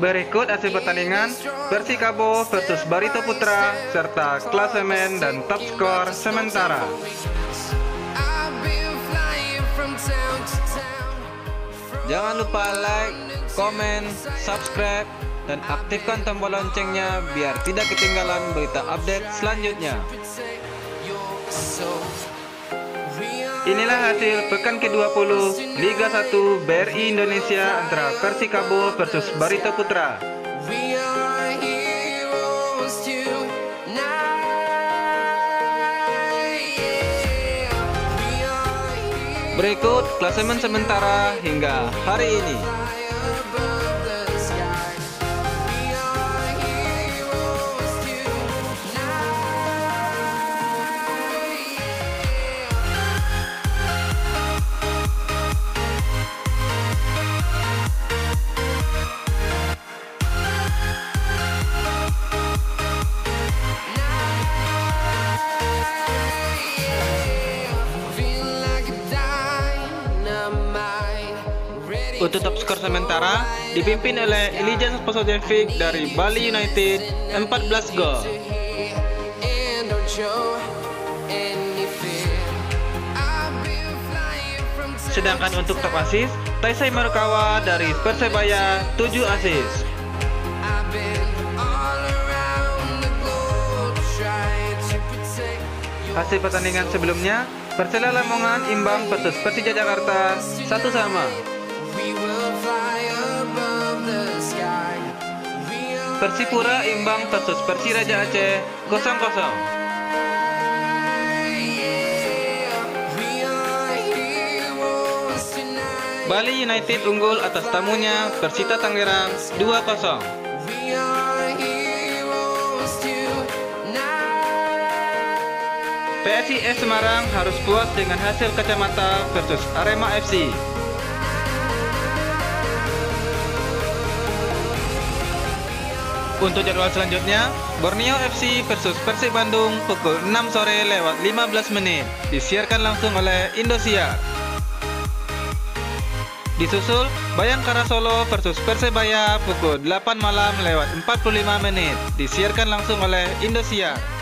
Berikut hasil pertandingan Persikabo versus Barito Putera serta klasemen dan top skor sementara. Jangan lupa like, komen, subscribe, dan aktifkan tombol loncengnya biar tidak ketinggalan berita update selanjutnya. Inilah hasil pekan ke-20 Liga 1 BRI Indonesia antara Persikabo versus Barito Putera. Berikut klasemen sementara hingga hari ini. Untuk top skor sementara dipimpin oleh Elijah Sposo Jefik dari Bali United 14 gol. Sedangkan untuk top assist Taishai Marukawa dari Persebaya 7 assist. Hasil pertandingan sebelumnya Persela Lamongan imbang versus Persija Jakarta 1-1. Persipura imbang versus Persiraja Aceh 0-0. Bali United unggul atas tamunya Persita Tangerang 2-0. PSIS Semarang harus puas dengan hasil kacamata versus Arema FC. Untuk jadwal selanjutnya, Borneo FC versus Persib Bandung pukul 6 sore lewat 15 menit, disiarkan langsung oleh Indosiar. Disusul Bayangkara Solo versus Persebaya pukul 8 malam lewat 45 menit, disiarkan langsung oleh Indosiar.